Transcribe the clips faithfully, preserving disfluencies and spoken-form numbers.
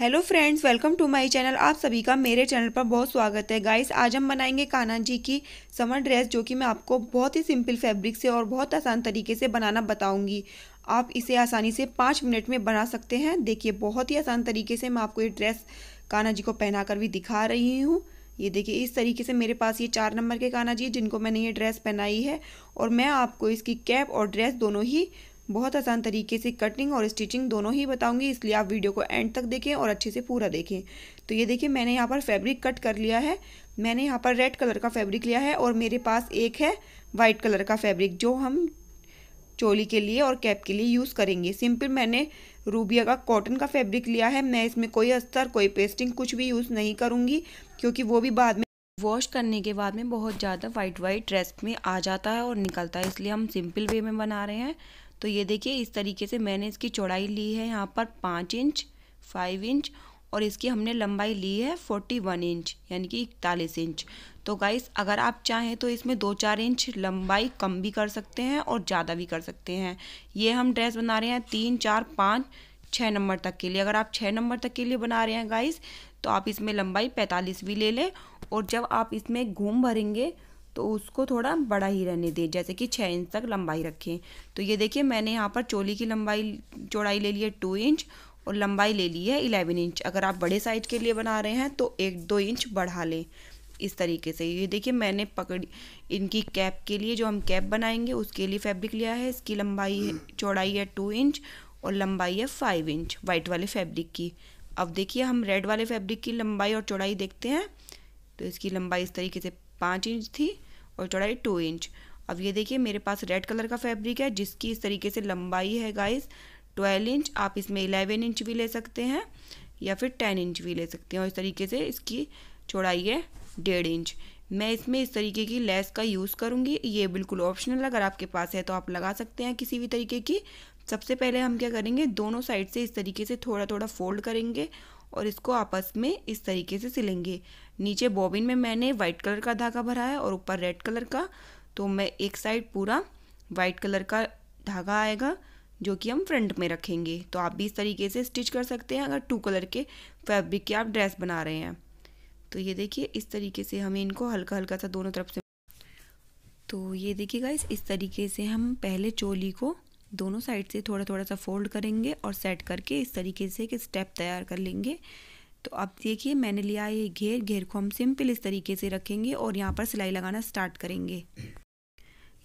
Hello friends, welcome to my channel. आप सभी का मेरे चैनल पर बहुत स्वागत है। गाइस, आज हम बनाएंगे कान्हा जी की समर ड्रेस, जो कि मैं आपको बहुत ही सिंपल फैब्रिक से और बहुत आसान तरीके से बनाना बताऊंगी। आप इसे आसानी से पाँच मिनट में बना सकते हैं। देखिए, बहुत ही आसान तरीके से मैं आपको ये ड्रेस कान्हा जी को पहना कर भी दिखा रही हूँ। ये देखिए, इस तरीके से मेरे पास ये चार नंबर के कान्हा जी, जिनको मैंने ये ड्रेस पहनाई है। और मैं आपको इसकी कैप और ड्रेस दोनों ही बहुत आसान तरीके से कटिंग और स्टिचिंग दोनों ही बताऊंगी, इसलिए आप वीडियो को एंड तक देखें और अच्छे से पूरा देखें। तो ये देखिए, मैंने यहाँ पर फैब्रिक कट कर लिया है। मैंने यहाँ पर रेड कलर का फैब्रिक लिया है और मेरे पास एक है वाइट कलर का फैब्रिक, जो हम चोली के लिए और कैप के लिए यूज़ करेंगे। सिंपल मैंने रूबिया का कॉटन का फैब्रिक लिया है। मैं इसमें कोई अस्तर, कोई पेस्टिंग कुछ भी यूज़ नहीं करूँगी, क्योंकि वो भी बाद में वॉश करने के बाद में बहुत ज़्यादा वाइट वाइट ड्रेस में आ जाता है और निकलता है, इसलिए हम सिंपल वे में बना रहे हैं। तो ये देखिए, इस तरीके से मैंने इसकी चौड़ाई ली है यहाँ पर पाँच इंच फाइव इंच और इसकी हमने लंबाई ली है फोर्टी वन इंच यानी कि इकतालीस इंच। तो गाइस, अगर आप चाहें तो इसमें दो चार इंच लंबाई कम भी कर सकते हैं और ज़्यादा भी कर सकते हैं। ये हम ड्रेस बना रहे हैं तीन चार पाँच छः नंबर तक के लिए। अगर आप छः नंबर तक के लिए बना रहे हैं गाइस, तो आप इसमें लंबाई पैंतालीस भी ले लें। और जब आप इसमें घूम भरेंगे तो उसको थोड़ा बड़ा ही रहने दें, जैसे कि छः इंच तक लंबाई रखें। तो ये देखिए, मैंने यहाँ पर चोली की लंबाई चौड़ाई ले ली है टू इंच और लंबाई ले ली है इलेवन इंच। अगर आप बड़े साइज के लिए बना रहे हैं तो एक दो इंच बढ़ा लें इस तरीके से। ये देखिए, मैंने पकड़ी इनकी कैप के लिए, जो हम कैप बनाएंगे उसके लिए फैब्रिक लिया है। इसकी लंबाई है चौड़ाई है टू इंच और लंबाई है फाइव इंच वाइट वाले फैब्रिक की। अब देखिए, हम रेड वाले फैब्रिक की लंबाई और चौड़ाई देखते हैं। तो इसकी लंबाई इस तरीके से पाँच इंच थी और चौड़ाई टू इंच। अब ये देखिए, मेरे पास रेड कलर का फैब्रिक है, जिसकी इस तरीके से लंबाई है गाइस ट्वेल्व इंच। आप इसमें इलेवन इंच भी ले सकते हैं या फिर टेन इंच भी ले सकते हैं। और इस तरीके से इसकी चौड़ाई है डेढ़ इंच। मैं इसमें इस तरीके की लेस का यूज़ करूँगी। ये बिल्कुल ऑप्शनल, अगर आपके पास है तो आप लगा सकते हैं किसी भी तरीके की। सबसे पहले हम क्या करेंगे, दोनों साइड से इस तरीके से थोड़ा थोड़ा फोल्ड करेंगे और इसको आपस में इस तरीके से सिलेंगे। नीचे बॉबिन में मैंने वाइट कलर का धागा भरा है और ऊपर रेड कलर का, तो मैं एक साइड पूरा वाइट कलर का धागा आएगा, जो कि हम फ्रंट में रखेंगे। तो आप भी इस तरीके से स्टिच कर सकते हैं, अगर टू कलर के फैब्रिक की आप ड्रेस बना रहे हैं। तो ये देखिए, इस तरीके से हमें इनको हल्का हल्का सा दोनों तरफ से। तो ये देखिए गाइस, इस तरीके से हम पहले चोली को दोनों साइड से थोड़ा थोड़ा सा फोल्ड करेंगे और सेट करके इस तरीके से एक स्टेप तैयार कर लेंगे। तो अब देखिए, मैंने लिया है ये घेर। घेर को हम सिंपल इस तरीके से रखेंगे और यहाँ पर सिलाई लगाना स्टार्ट करेंगे।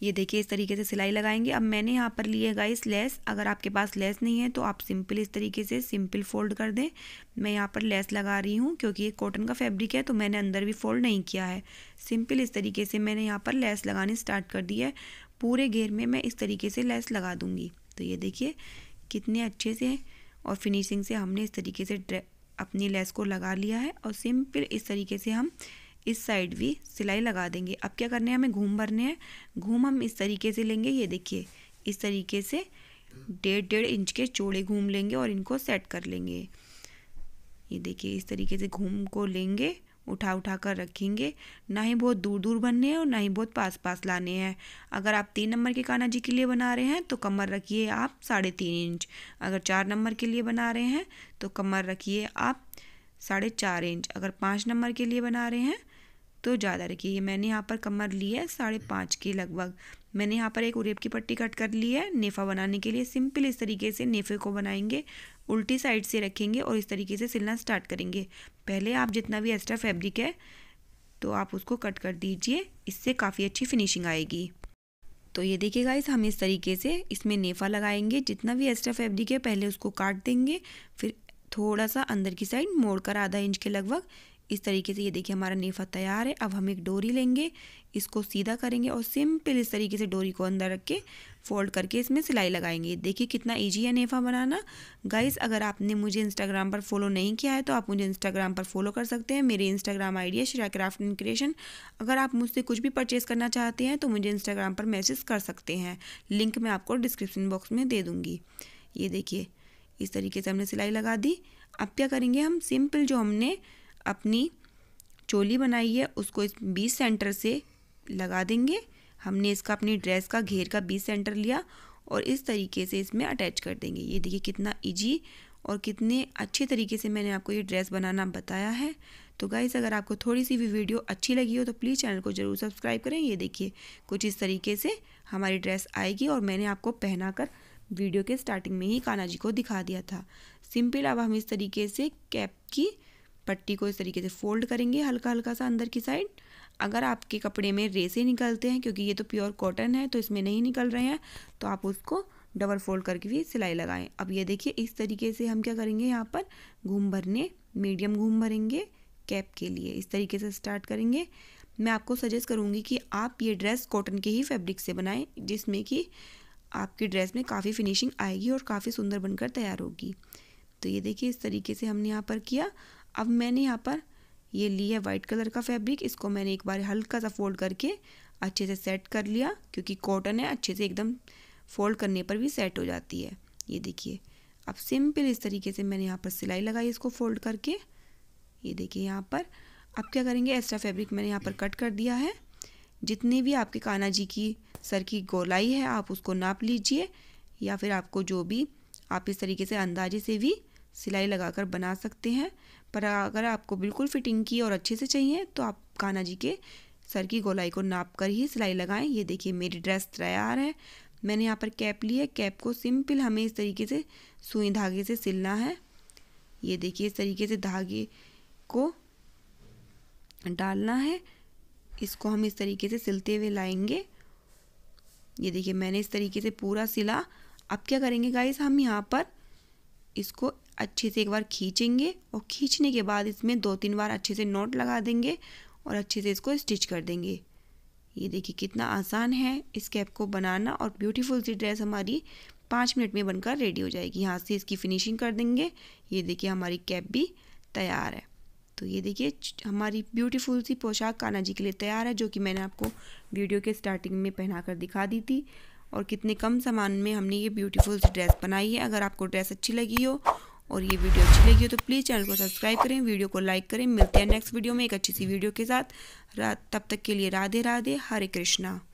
ये देखिए, इस तरीके से सिलाई लगाएंगे। अब मैंने यहाँ पर लिए गाइस लेस। अगर आपके पास लेस नहीं है तो आप सिंपल इस तरीके से सिंपल फोल्ड कर दें। मैं यहाँ पर लेस लगा रही हूँ, क्योंकि ये कॉटन का फैब्रिक है तो मैंने अंदर भी फोल्ड नहीं किया है। सिंपल इस तरीके से मैंने यहाँ पर लेस लगानी स्टार्ट कर दी है। पूरे घेर में मैं इस तरीके से लेस लगा दूंगी। तो ये देखिए, कितने अच्छे से और फिनिशिंग से हमने इस तरीके से अपनी लेस को लगा लिया है। और सिंपल इस तरीके से हम इस साइड भी सिलाई लगा देंगे। अब क्या करने हैं, हमें घूम भरने हैं। घूम हम इस तरीके से लेंगे। ये देखिए, इस तरीके से डेढ़ डेढ़ इंच के चौड़े घूम लेंगे और इनको सेट कर लेंगे। ये देखिए, इस तरीके से घूम को लेंगे, उठा उठा कर रखेंगे। ना ही बहुत दूर दूर बनने हैं और ना ही बहुत पास पास लाने हैं। अगर आप तीन नंबर के कान्हा जी के लिए बना रहे हैं तो कमर रखिए आप साढ़े तीन इंच। अगर चार नंबर के लिए बना रहे हैं तो कमर रखिए आप साढ़े चार इंच। अगर पाँच नंबर के लिए बना रहे हैं तो ज़्यादा रखिए। मैंने यहाँ पर कमर ली है साढ़े पाँच की लगभग। मैंने यहाँ पर एक उरेब की पट्टी कट कर ली है नेफा बनाने के लिए। सिंपल इस तरीके से नेफे को बनाएंगे, उल्टी साइड से रखेंगे और इस तरीके से सिलना स्टार्ट करेंगे। पहले आप जितना भी एक्स्ट्रा फैब्रिक है तो आप उसको कट कर दीजिए, इससे काफ़ी अच्छी फिनिशिंग आएगी। तो ये देखिए गाइस, हम इस तरीके से इसमें नेफा लगाएंगे। जितना भी एक्स्ट्रा फैब्रिक है पहले उसको काट देंगे, फिर थोड़ा सा अंदर की साइड मोड़कर आधा इंच के लगभग इस तरीके से। ये देखिए, हमारा नेफा तैयार है। अब हम एक डोरी लेंगे, इसको सीधा करेंगे और सिंपल इस तरीके से डोरी को अंदर रख के फोल्ड करके इसमें सिलाई लगाएंगे। देखिए, कितना इजी है नेफा बनाना। गाइस, अगर आपने मुझे इंस्टाग्राम पर फॉलो नहीं किया है तो आप मुझे इंस्टाग्राम पर फॉलो कर सकते हैं। मेरी इंस्टाग्राम आईडी है श्रेया क्राफ्ट एंड क्रिएशन। अगर आप मुझसे कुछ भी परचेज़ करना चाहते हैं तो मुझे इंस्टाग्राम पर मैसेज कर सकते हैं। लिंक मैं आपको डिस्क्रिप्शन बॉक्स में दे दूँगी। ये देखिए, इस तरीके से हमने सिलाई लगा दी। अब क्या करेंगे, हम सिंपल जो हमने अपनी चोली बनाई है उसको इस बीस सेंटर से लगा देंगे। हमने इसका अपनी ड्रेस का घेर का बीस सेंटर लिया और इस तरीके से इसमें अटैच कर देंगे। ये देखिए, कितना इजी और कितने अच्छे तरीके से मैंने आपको ये ड्रेस बनाना बताया है। तो गाइस अगर आपको थोड़ी सी भी वीडियो अच्छी लगी हो तो प्लीज़ चैनल को ज़रूर सब्सक्राइब करें। ये देखिए कुछ इस तरीके से हमारी ड्रेस आएगी और मैंने आपको पहना कर वीडियो के स्टार्टिंग में ही कान्हा जी को दिखा दिया था। सिंपल अब हम इस तरीके से कैप की पट्टी को इस तरीके से फोल्ड करेंगे हल्का हल्का सा अंदर की साइड। अगर आपके कपड़े में रेसे निकलते हैं, क्योंकि ये तो प्योर कॉटन है तो इसमें नहीं निकल रहे हैं, तो आप उसको डबल फोल्ड करके भी सिलाई लगाएं। अब ये देखिए इस तरीके से हम क्या करेंगे, यहाँ पर घूम भरने मीडियम घूम भरेंगे कैप के लिए इस तरीके से स्टार्ट करेंगे। मैं आपको सजेस्ट करूँगी कि आप ये ड्रेस कॉटन के ही फैब्रिक से बनाएं, जिसमें कि आपकी ड्रेस में काफ़ी फिनिशिंग आएगी और काफ़ी सुंदर बनकर तैयार होगी। तो ये देखिए इस तरीके से हमने यहाँ पर किया। अब मैंने यहाँ पर ये ली है वाइट कलर का फैब्रिक, इसको मैंने एक बार हल्का सा फोल्ड करके अच्छे से सेट कर लिया, क्योंकि कॉटन है अच्छे से एकदम फोल्ड करने पर भी सेट हो जाती है। ये देखिए अब सिंपल इस तरीके से मैंने यहाँ पर सिलाई लगाई इसको फोल्ड करके। ये देखिए यहाँ पर अब क्या करेंगे, एक्स्ट्रा फैब्रिक मैंने यहाँ पर कट कर दिया है। जितने भी आपके कान्हा जी की सर की गोलाई है आप उसको नाप लीजिए, या फिर आपको जो भी आप इस तरीके से अंदाजे से भी सिलाई लगाकर बना सकते हैं। पर अगर आपको बिल्कुल फिटिंग की और अच्छे से चाहिए तो आप कान्हा जी के सर की गोलाई को नाप कर ही सिलाई लगाएं। ये देखिए मेरी ड्रेस तैयार है। मैंने यहाँ पर कैप ली है, कैप को सिंपल हमें इस तरीके से सुई धागे से सिलना है। ये देखिए इस तरीके से धागे को डालना है, इसको हम इस तरीके से सिलते हुए लाएंगे। ये देखिए मैंने इस तरीके से पूरा सिला। अब क्या करेंगे गाइस, हम यहाँ पर इसको अच्छे से एक बार खींचेंगे और खींचने के बाद इसमें दो तीन बार अच्छे से नॉट लगा देंगे और अच्छे से इसको स्टिच कर देंगे। ये देखिए कितना आसान है इस कैप को बनाना, और ब्यूटीफुल सी ड्रेस हमारी पाँच मिनट में बनकर रेडी हो जाएगी। यहाँ से इसकी फिनिशिंग कर देंगे। ये देखिए हमारी कैप भी तैयार है। तो ये देखिए हमारी ब्यूटीफुल सी पोशाक कान्हा जी के लिए तैयार है, जो कि मैंने आपको वीडियो के स्टार्टिंग में पहना कर दिखा दी थी। और कितने कम सामान में हमने ये ब्यूटीफुल सी ड्रेस बनाई है। अगर आपको ड्रेस अच्छी लगी हो और ये वीडियो अच्छी लगी हो तो प्लीज़ चैनल को सब्सक्राइब करें, वीडियो को लाइक करें। मिलते हैं नेक्स्ट वीडियो में एक अच्छी सी वीडियो के साथ। तब तक के लिए राधे राधे, हरे कृष्णा।